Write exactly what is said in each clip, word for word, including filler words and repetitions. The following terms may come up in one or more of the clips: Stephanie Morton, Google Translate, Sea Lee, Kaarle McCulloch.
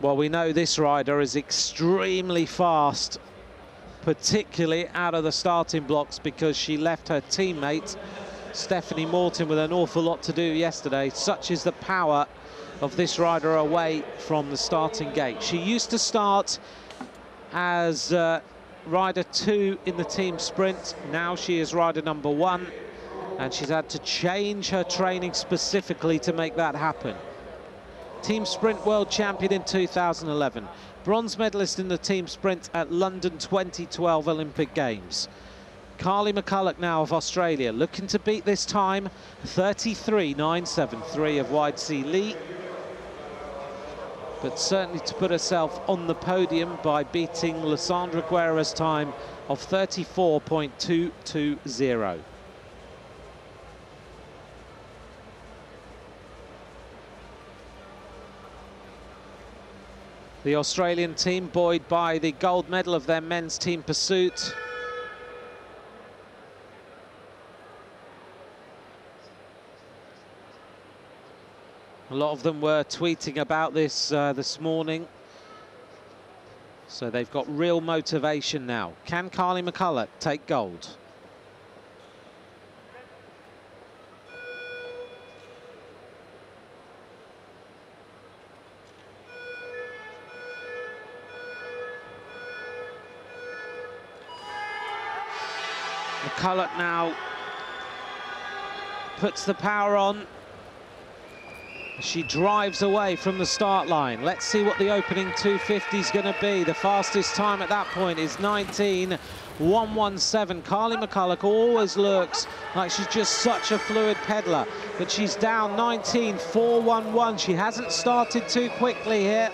Well, we know this rider is extremely fast, particularly out of the starting blocks, because she left her teammate Stephanie Morton with an awful lot to do yesterday. Such is the power of this rider away from the starting gate. She used to start as uh, rider two in the team sprint. Now she is rider number one, and she's had to change her training specifically to make that happen. Team sprint world champion in two thousand eleven, bronze medalist in the team sprint at London twenty twelve Olympic Games. Kaarle McCulloch now of Australia, looking to beat this time, thirty-three nine seventy-three of wide Sea Lee. But certainly to put herself on the podium by beating Lissandra Guerra's time of thirty-four point two two zero. The Australian team buoyed by the gold medal of their men's team pursuit. A lot of them were tweeting about this uh, this morning. So they've got real motivation now. Can Kaarle McCulloch take gold? McCulloch now puts the power on. She drives away from the start line. Let's see what the opening two fifty is going to be. The fastest time at that point is nineteen one seventeen. Kaarle McCulloch always looks like she's just such a fluid peddler, but she's down nineteen four eleven. She hasn't started too quickly here.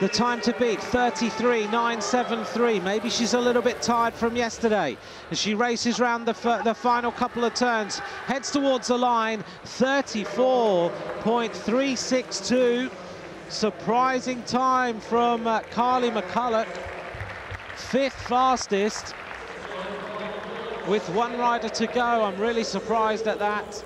The time to beat, thirty-three nine seventy-three. Maybe she's a little bit tired from yesterday. As she races round the, f the final couple of turns, heads towards the line, thirty-four point three six two. Surprising time from uh, Kaarle McCulloch, fifth fastest, with one rider to go. I'm really surprised at that.